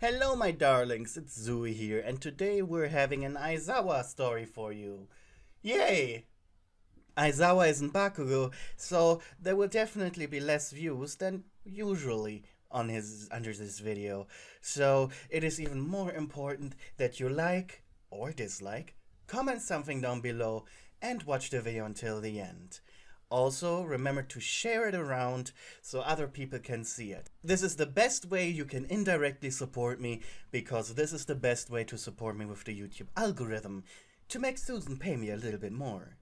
Hello my darlings, it's Zoui here, and today we're having an Aizawa story for you. Yay! Aizawa is in Bakugo, so there will definitely be less views than usually under this video. So it is even more important that you like, or dislike, comment something down below, and watch the video until the end. Also, remember to share it around so other people can see it. This is the best way you can indirectly support me, because this is the best way to support me with the YouTube algorithm, to make Susan pay me a little bit more.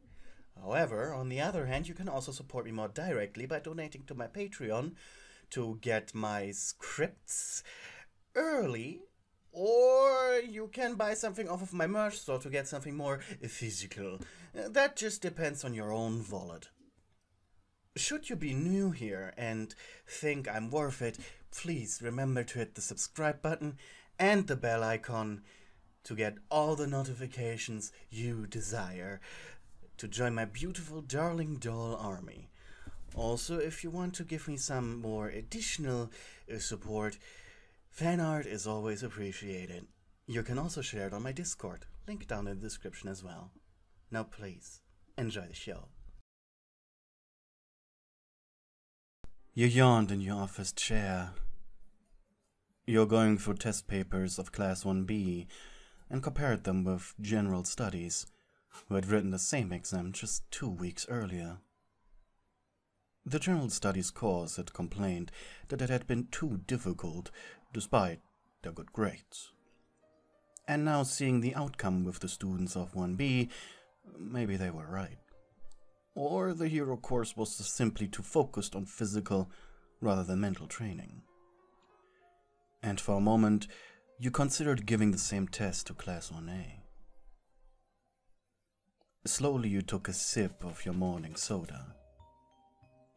However, on the other hand, you can also support me more directly by donating to my Patreon to get my scripts early, or you can buy something off of my merch store to get something more physical. That just depends on your own wallet. Should you be new here and think I'm worth it, please remember to hit the subscribe button and the bell icon to get all the notifications you desire to join my beautiful darling doll army. Also, if you want to give me some more additional support, fan art is always appreciated. You can also share it on my Discord, link down in the description as well. Now please, enjoy the show. You yawned in your office chair. You're going through test papers of Class 1B and compared them with General Studies, who had written the same exam just 2 weeks earlier. The General Studies course had complained that it had been too difficult, despite their good grades. And now, seeing the outcome with the students of 1B, maybe they were right. Or the hero course was simply too focused on physical rather than mental training. And for a moment, you considered giving the same test to Class 1A. Slowly you took a sip of your morning soda.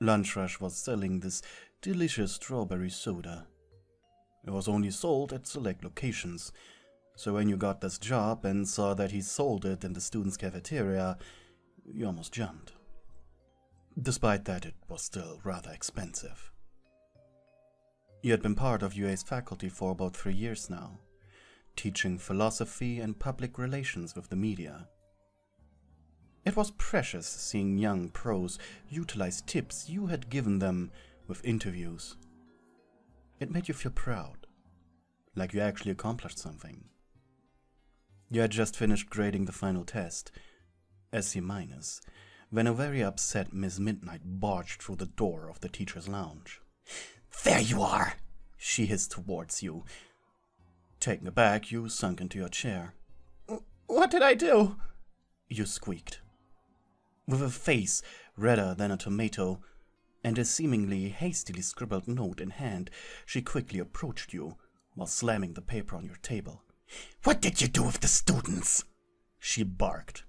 Lunch Rush was selling this delicious strawberry soda. It was only sold at select locations, so when you got this job and saw that he sold it in the students' cafeteria, you almost jumped. Despite that, it was still rather expensive. You had been part of UA's faculty for about 3 years now, teaching philosophy and public relations with the media. It was precious seeing young pros utilize tips you had given them with interviews. It made you feel proud, like you actually accomplished something. You had just finished grading the final test, SC-, when a very upset Miss Midnight barged through the door of the teacher's lounge. "There you are!" she hissed towards you. Taken aback, you sunk into your chair. "What did I do?" you squeaked. With a face redder than a tomato and a seemingly hastily scribbled note in hand, she quickly approached you while slamming the paper on your table. "What did you do with the students?" she barked.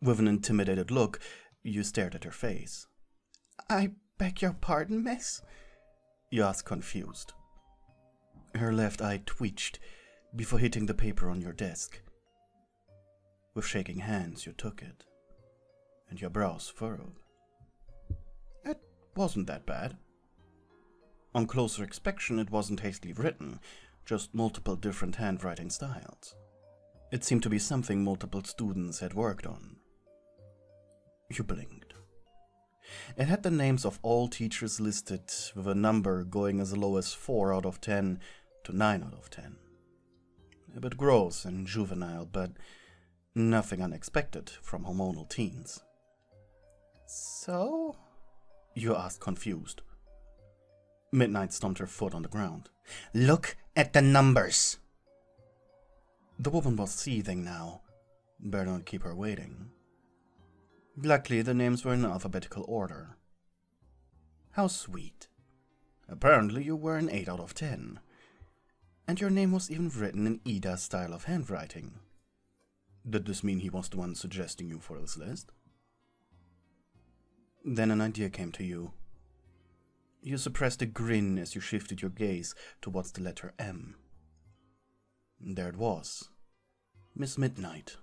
With an intimidated look, you stared at her face. "I beg your pardon, miss?" you asked, confused. Her left eye twitched before hitting the paper on your desk. With shaking hands, you took it, and your brows furrowed. It wasn't that bad. On closer inspection, it wasn't hastily written, just multiple different handwriting styles. It seemed to be something multiple students had worked on. You blinked. It had the names of all teachers listed, with a number going as low as 4 out of 10 to 9 out of 10. A bit gross and juvenile, but nothing unexpected from hormonal teens. "So?" you asked, confused. Midnight stomped her foot on the ground. "Look at the numbers!" The woman was seething now. Better not keep her waiting. Luckily, the names were in alphabetical order. How sweet. Apparently, you were an 8 out of 10. And your name was even written in Ida's style of handwriting. Did this mean he was the one suggesting you for this list? Then an idea came to you. You suppressed a grin as you shifted your gaze towards the letter M. There it was. Miss Midnight.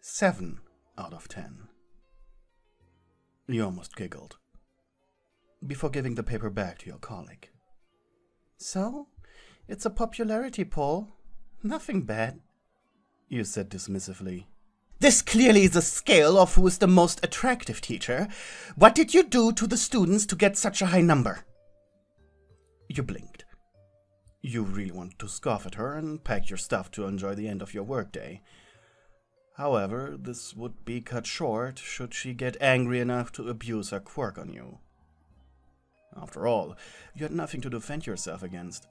7 out of 10. You almost giggled, before giving the paper back to your colleague. "So, It's a popularity poll. Nothing bad, you said dismissively. This clearly is a scale of who is the most attractive teacher. What did you do to the students to get such a high number? You blinked. You really wanted to scoff at her and pack your stuff to enjoy the end of your workday. However, this would be cut short should she get angry enough to abuse her quirk on you. After all, you had nothing to defend yourself against.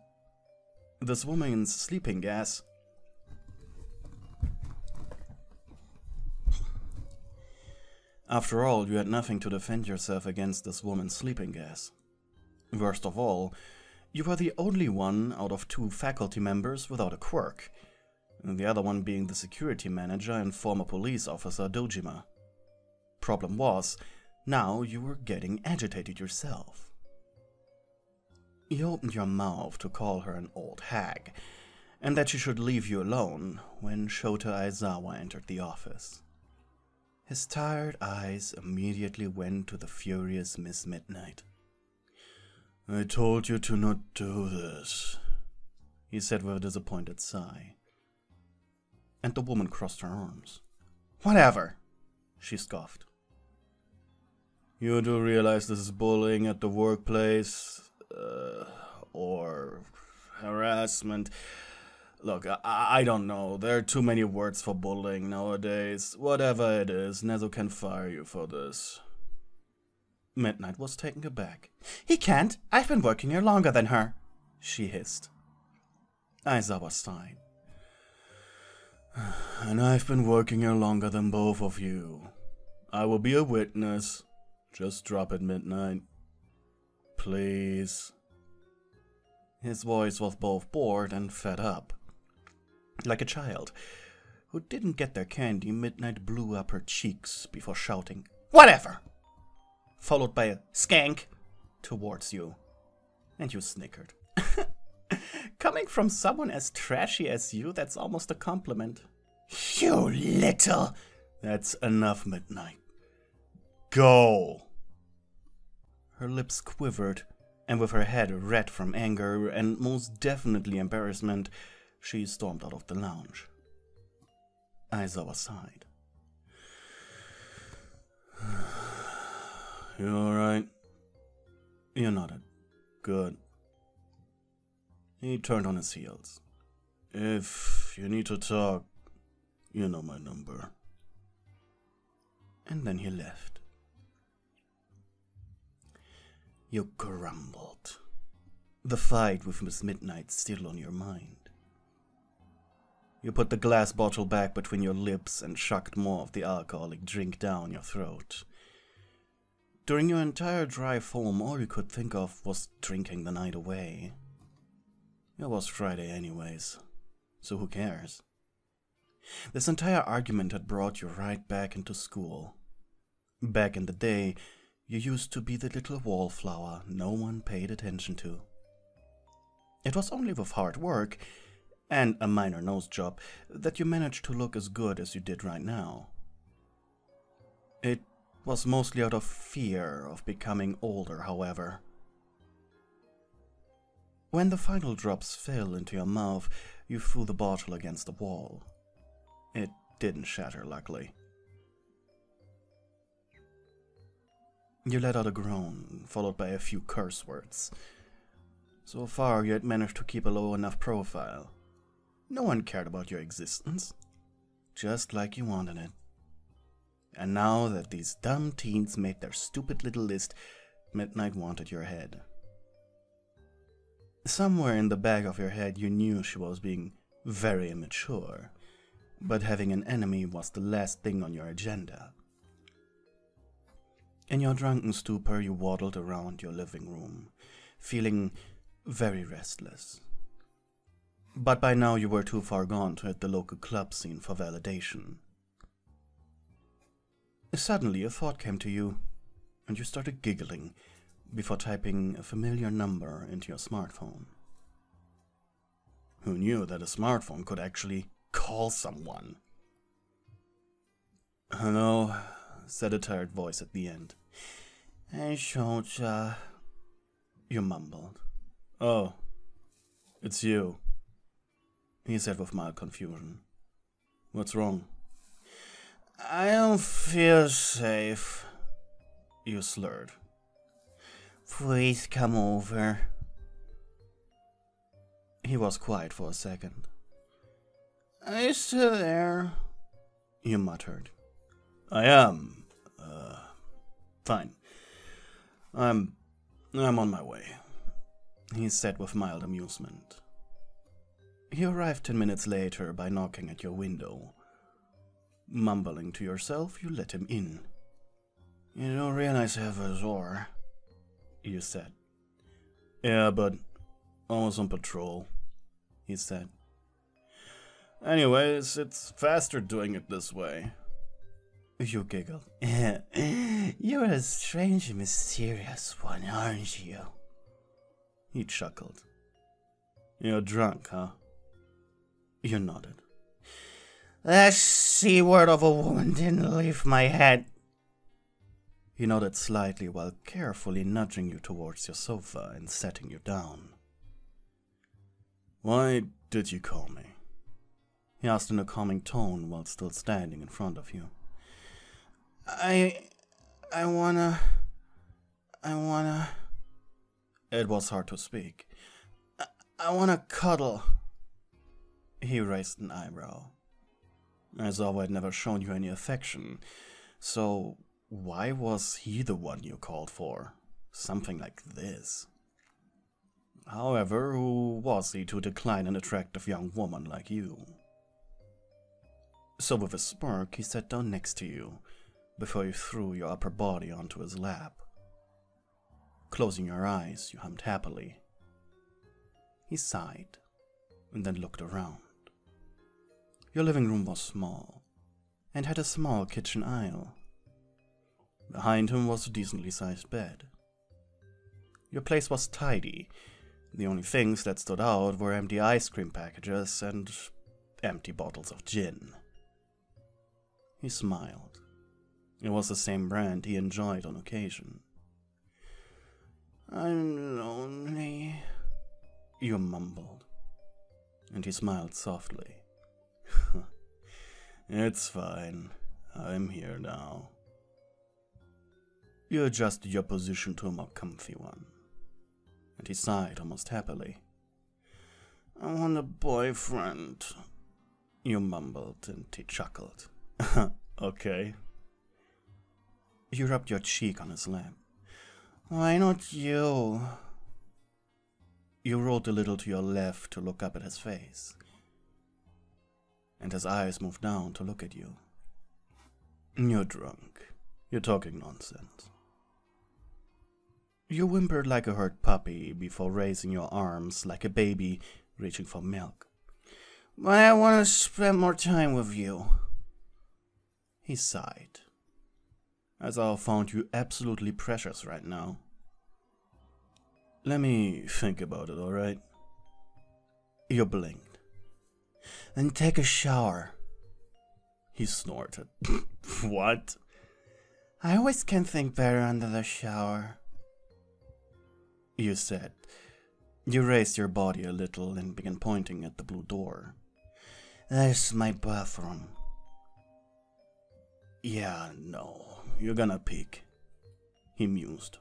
This woman's sleeping gas... After all, you had nothing to defend yourself against this woman's sleeping gas. Worst of all, you were the only one out of two faculty members without a quirk, the other one being the security manager and former police officer Dojima. Problem was, now you were getting agitated yourself. You opened your mouth to call her an old hag, and that she should leave you alone when Shota Aizawa entered the office. His tired eyes immediately went to the furious Miss Midnight. I told you to not do this, he said with a disappointed sigh. And the woman crossed her arms. Whatever, she scoffed. You do realize this is bullying at the workplace, or harassment. Look, I don't know. There are too many words for bullying nowadays. Whatever it is, Nezu can fire you for this. Midnight was taken aback. He can't. I've been working here longer than her, she hissed. Aizawa sighed. And I've been working here longer than both of you. I will be a witness. Just drop it, Midnight. Please. His voice was both bored and fed up. Like a child who didn't get their candy, Midnight blew up her cheeks before shouting, Whatever! Followed by a skank towards you. And you snickered. Coming from someone as trashy as you, that's almost a compliment. You little... That's enough, Midnight. Go! Her lips quivered, and with her head red from anger and most definitely embarrassment, she stormed out of the lounge. Aizawa sighed. You alright? You nodded. Good. He turned on his heels. If you need to talk, you know my number. And then he left. You grumbled. The fight with Miss Midnight still on your mind. You put the glass bottle back between your lips and chugged more of the alcoholic drink down your throat. During your entire drive home, all you could think of was drinking the night away. It was Friday anyways, so who cares? This entire argument had brought you right back into school. Back in the day, you used to be the little wallflower no one paid attention to. It was only with hard work and a minor nose job that you managed to look as good as you did right now. It was mostly out of fear of becoming older, however. When the final drops fell into your mouth, you threw the bottle against the wall. It didn't shatter, luckily. You let out a groan, followed by a few curse words. So far, you had managed to keep a low enough profile. No one cared about your existence, just like you wanted it. And now that these dumb teens made their stupid little list, Midnight wanted your head. Somewhere in the back of your head you knew she was being very immature, but having an enemy was the last thing on your agenda. In your drunken stupor you waddled around your living room, feeling very restless. But by now you were too far gone to hit the local club scene for validation. Suddenly a thought came to you, and you started giggling before typing a familiar number into your smartphone. Who knew that a smartphone could actually call someone? Hello, said a tired voice at the end. Hey, Shota, you mumbled. Oh, It's you, he said with mild confusion. What's wrong? I don't feel safe, you slurred. Please come over. He was quiet for a second. Are you still there? You muttered. I am. Fine. I'm on my way, he said with mild amusement. He arrived 10 minutes later by knocking at your window. Mumbling to yourself, you let him in. You don't realize I have a door, you said. Yeah, but I was on patrol, he said. Anyways, it's faster doing it this way. You giggled. You're a strange, mysterious one, aren't you? He chuckled. You're drunk, huh? You nodded. That C-word of a woman didn't leave my head. He nodded slightly while carefully nudging you towards your sofa and setting you down. Why did you call me? He asked in a calming tone while still standing in front of you. I wanna... It was hard to speak. I wanna cuddle. He raised an eyebrow. Aizawa had never shown you any affection, so why was he the one you called for? Something like this. However, who was he to decline an attractive young woman like you? So with a smirk, he sat down next to you, before you threw your upper body onto his lap. Closing your eyes, you hummed happily. He sighed, and then looked around. Your living room was small, and had a small kitchen aisle. Behind him was a decently sized bed. Your place was tidy. The only things that stood out were empty ice cream packages and empty bottles of gin. He smiled. It was the same brand he enjoyed on occasion. I'm lonely, you mumbled, and he smiled softly. It's fine. I'm here now. You adjusted your position to a more comfy one, and he sighed almost happily. I want a boyfriend, you mumbled, and he chuckled. Okay. You rubbed your cheek on his lap. Why not you? You rolled a little to your left to look up at his face, and his eyes moved down to look at you. You're drunk. You're talking nonsense. You whimpered like a hurt puppy before raising your arms like a baby reaching for milk. But I want to spend more time with you. He sighed. Aizawa found you absolutely precious right now. Let me think about it, alright? You blinked. Then take a shower. He snorted. What? I always can think better under the shower, you said. You raised your body a little and began pointing at the blue door. There's my bathroom. Yeah, no. You're gonna peek, he mused.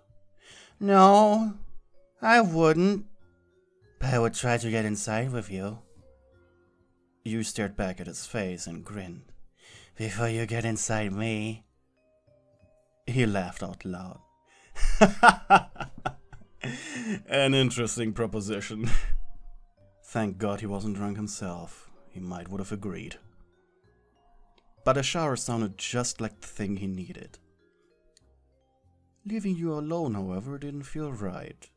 No, I wouldn't. But I would try to get inside with you. You stared back at his face and grinned. Before you get inside me. He laughed out loud. An interesting proposition. Thank God he wasn't drunk himself. He might would have agreed. But a shower sounded just like the thing he needed. Leaving you alone, however, didn't feel right.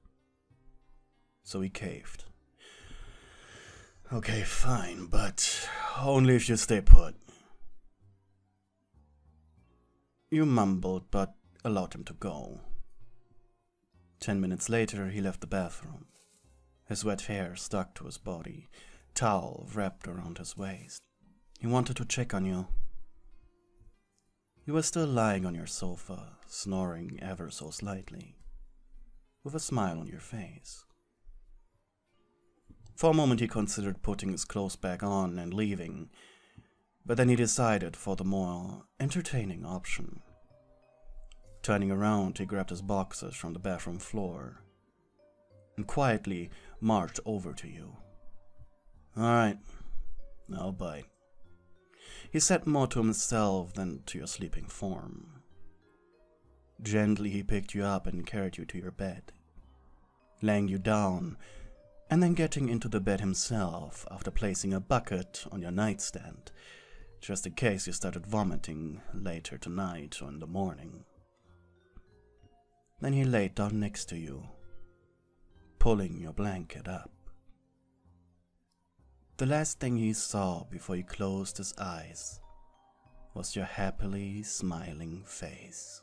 So he caved. Okay, fine, but only if you stay put. You mumbled, but allowed him to go. 10 minutes later, he left the bathroom. His wet hair stuck to his body, towel wrapped around his waist. He wanted to check on you. You were still lying on your sofa, snoring ever so slightly, with a smile on your face. For a moment he considered putting his clothes back on and leaving, but then he decided for the more entertaining option. Turning around, he grabbed his boxes from the bathroom floor and quietly marched over to you. "Alright, I'll bite," he said, more to himself than to your sleeping form. Gently he picked you up and carried you to your bed, laying you down and then getting into the bed himself after placing a bucket on your nightstand, just in case you started vomiting later tonight or in the morning. Then he laid down next to you, pulling your blanket up. The last thing he saw before he closed his eyes was your happily smiling face.